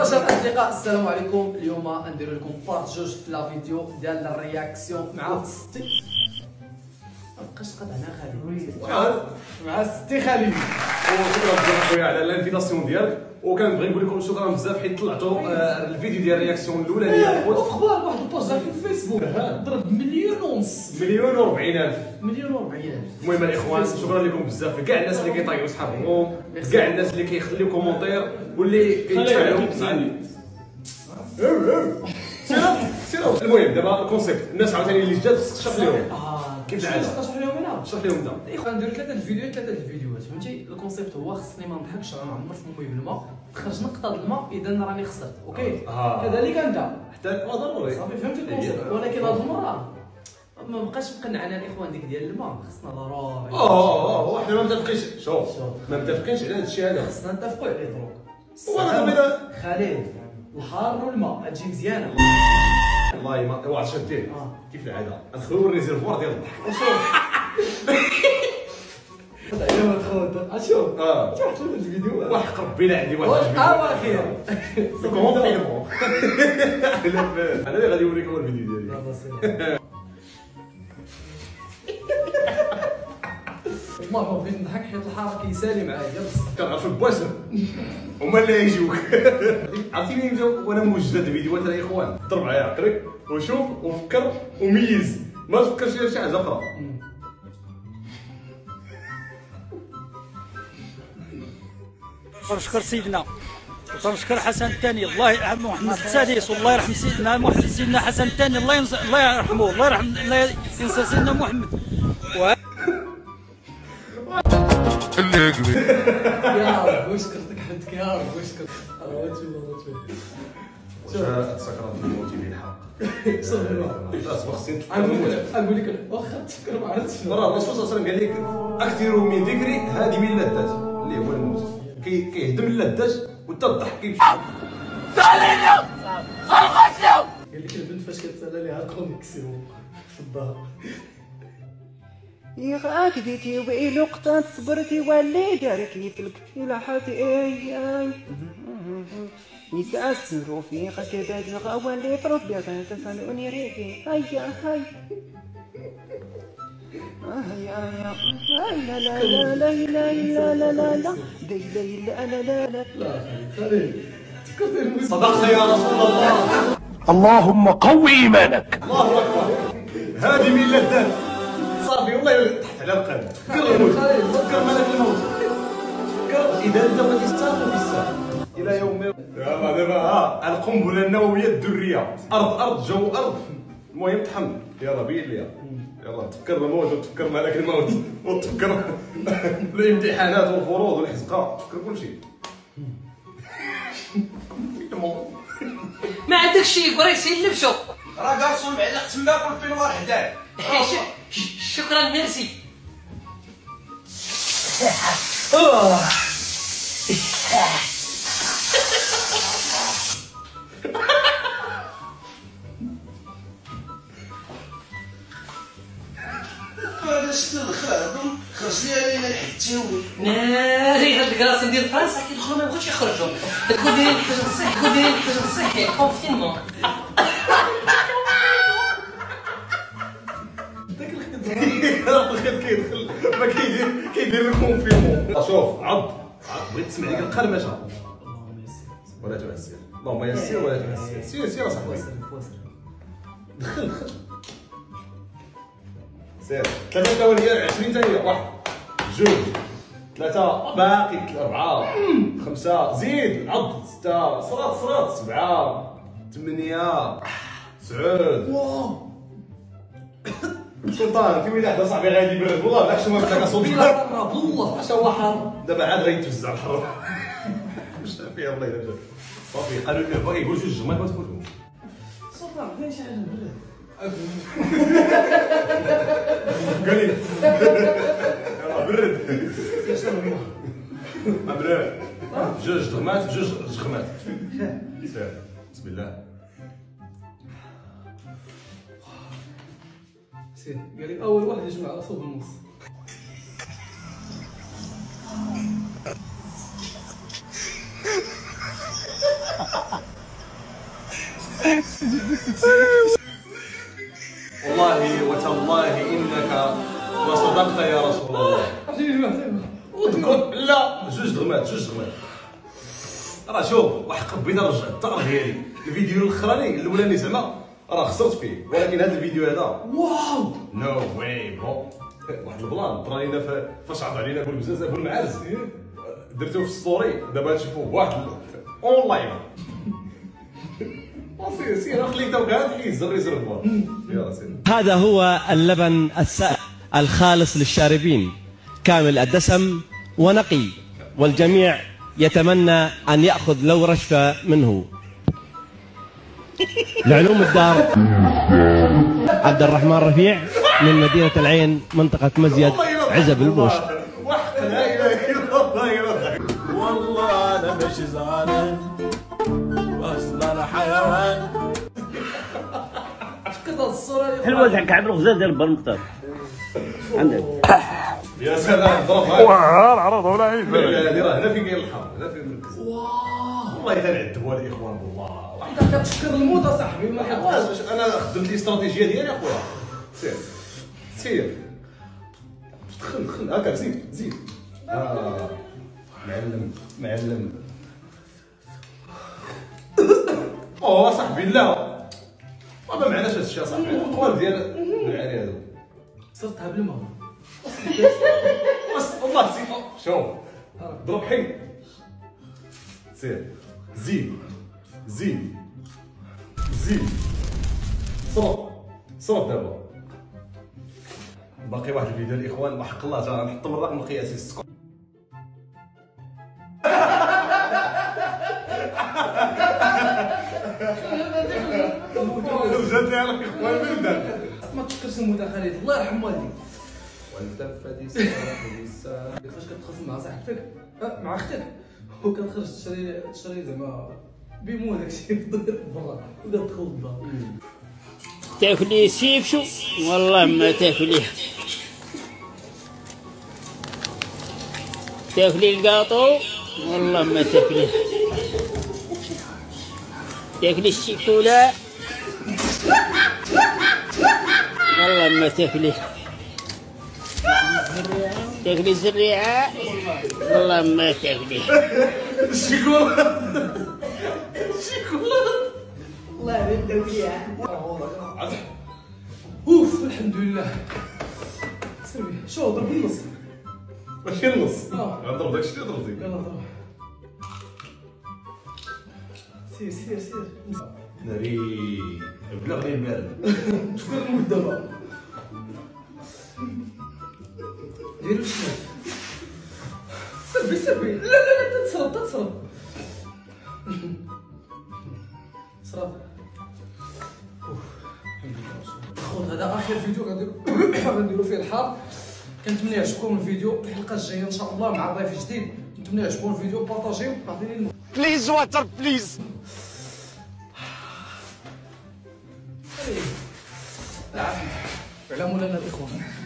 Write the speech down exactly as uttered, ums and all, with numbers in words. مباشرة اصدقاء السلام عليكم. اليوم ندير لكم بارت جوج في لا فيديو ديال الرياكسيون مع ستي مابقاش قطعنا خالد مع ستي خالد. وشكرا بزاف خويا على الانفيتاسيون ديالك، وكنبغي نقول لكم شكرا بزاف حيت طلعتوا الفيديو ديال الرياكسيون الاولانيه وفي اخبار واحد البوست في الفيسبوك ضرب مليون ونص مليون و40 الف مليون و40 الف. المهم الاخوان شكرا لكم بزاف لكاع الناس اللي كيطايقوا صحابهم، كاع الناس اللي كيخليو كومونتير واللي كيتفاعلوا معايا. سيرو المهم دابا الكونسيبت الناس عاوتاني اللي جات تشرح لهم كيف العاده تشرح لهم انا تشرح لهم دابا الاخوان نديروا ثلاثه الفيديوهات ثلاثه الفيديوهات فهمتي. الكونسيبت هو خصني ما نضحكش راه ما عمرش مكوي بالماء، تخرج نقطه الماء اذا راني خسرت اوكي آه. كذلك انت حتى هو ضروري صافي فهمت الكونسيبت، ولكن هاد المره ما بقاش مقنعنا الاخوان ديك ديال الماء خصنا ضروري اه اه حنا ما متفقينش. شوف ما متفقينش على هاد الشيء هذا، خصنا نتفقوا عليه دروك. وانا خالد الحار والماء هادشي مزيانه والله ما واحد شديه كيف العاده ندخلوا الريزيرفوار ديال الضحك. وشوف هذا ما تخوض اشوف اه شفت الفيديو وحق ربي عندي واحد الفيديو اواخر كومون فيلمو انا اللي غادي نوريكم الفيديو ديالي. لا بصير ما بغيت نضحك حيت الحركه كيسالي معايا كنعرف البواسم هما اللي يجوك عرفتيني نبداو وانا موجد هاد الفيديوهات راه اخوان ضرب على عقلك وشوف وفكر وميز ما تفكرش في شي حاجه اخرى. ونشكر سيدنا ونشكر حسن الثاني الله يرحم محمد السادس والله يرحم سيدنا محمد سيدنا حسن الثاني الله ينص... الله يرحمه الله يرحم الله ينصر سيدنا محمد و... يا رب واش كرتك حدك يا رب واش كرتك الله تشوف الله تشوف سكرات الموت اللي الحق صافي لا خصني نقول لك واخا تفكر ما عرفتش راه الرسول صلى الله عليه وسلم قال لك اكثروا من ذكري هذه من اللذات اللي هو الموت كي كيهدم اللذات وانت الضحك كيمشي سالينا خرقتلو. قال لك البنت فاش كتسالى ليها كونيكسيون في الظهر يغاك ديتي وبقي لقطة صبرتي واللي دارتلي في الكتي لاحاتي اي اي يتأثروا في غكبات الغوى اللي فربي غتسالوني ريحي اي اي هيا هيا لا لا لا لا لا لا لا لا لا لا لا لا. صدقت يا رسول الله اللهم قو ايمانك. الله اكبر هذه من اللذات صافي والله تحت على القلب. فكر الموت فكر ملك الموت فكر اذا انت ما تستاقوا بالساعه الى يوم دابا دابا ها القنبله النوويه الذريه ارض ارض جو ارض. المهم تحمل يلا بيلي يلا تفكر الموت وتفكر ملك الموت وتفكر الامتحانات والفروض والحزقه تفكر كلشي. ما عندك شي قري سلفشو راه كارسون معلق تماك والبينوار حداك. شكرا ميرسي. خرج لي علينا الحتاوي ناري هاد الكراسي ديال فرنسا كيدخلوا ما يبغوش يخرجوا. كون دايرين الحجر الصحي كون دايرين الحجر الصحي كونفينمون داك الخدير راه الخير كيدخل ما كيدير كيدير الكونفينمون. شوف عض بغيت تسمع لك القرمشه اللهم يسير ولا تعسر اللهم يسير ولا تعسر سير سير اصاحبي دخل دخل سير ثلاثة ثواني عشرين ثانية واحد جوج ثلاثة باقي أربعة خمسة زيد عض ستة صرات صرات سبعة ثمانية تسعود واو سلطان في ويلي حدا صاحبي غادي يبرد والله بلاك شنو هكا سلطان والله حتى هو حار دابا عاد غيتوزع الحر مش فيها والله إلا جات صافي قالوا لي باغي يقول جوج جمال ما تفوتهمش سلطان دير شي حاجة بالله قليل برد مبروك جوج دغمات جوج دغمات بسم الله سير قال لي اول واحد يجمع راسو بالنص والله وتالله انك لصدقت يا رسول الله. اذكر لا جوج درمات جوج درمات راه شوف وحق بينا رجع الدار ديالي الفيديو الاخراني الاولاني زعما راه خسرت فيه ولكن هذا الفيديو هذا واو نو واي بون واحد البلان طرا لينا فاش عرض علينا بوزاز ابو المعز درتو في الستوري دابا تشوفوه بواحد اون لاين هذا هو اللبن السائل الخالص للشاربين كامل الدسم ونقي والجميع يتمنى أن يأخذ لو رشفة منه. لعلوم الدار عبد الرحمن رفيع من مدينة العين منطقة مزيد عزب البوش. والله أنا ماشي زعلان أصلا حيوان. حلوة كعب الغزال ديال البرمختار. عندك. يا سلام ضربها. وعار عرضها ولا عيب. هذه راه هنا فين كاين الحر، هنا فين المركز. واو. والله إلا نعذبوا هاد الإخوان بالله. وحدك كتشكر الموت أصاحبي ما حقاش باش أنا خدمت الاستراتيجية ديالي أخويا. سير. سير. دخل دخل هكا زيد زيد. آه. معلم معلم. اوه صاحبي لا ما معناش هذا الشيء صاحبي القوال ديال العالي هذا صرتها بالماء والله زيد شوف ضرب حي سير زيد زيد زيد صرف صرف دابا باقي واحد الفيديو الاخوان بحق الله جا غنحطوا الرقم القياسي للسكور جاتني على الاخوان من بعد ما تشكرش المتخلف الله يرحم والديك والتفت الساعه الساعه كيفاش كتخاف مع صاحبتك مع اختك وكتخرج تشري تشري زعما بيمو داكشي برا وكتدخل للدار تاكلي سيفشو والله ما تاكليه تاكلي الكاطو والله ما تاكليه تاكلي الشيكولا والله ما تاكليه تاكلي الزريعه والله ما تاكليه الشيكولا الشيكولا الله يبارك فيها اوف الحمد لله سير شو ضرب النص ماشي النص غنضرب داكشي اللي ضربتي يلاه ضرب سير سير سير ناري بلا غير مال شكون الموت دابا ديرو شنو سبي سبي لا لا لا تتصرب تتصرب صراب خوت هذا اخر فيديو غنديرو غنديرو فيه الحار كنتمنى يعجبكم الفيديو الحلقه الجايه ان شاء الله مع ضيف جديد كنتمنى يعجبكم الفيديو بارطاجيو عطيني الموت بليز واتر بليز لا على مولانا الاخوان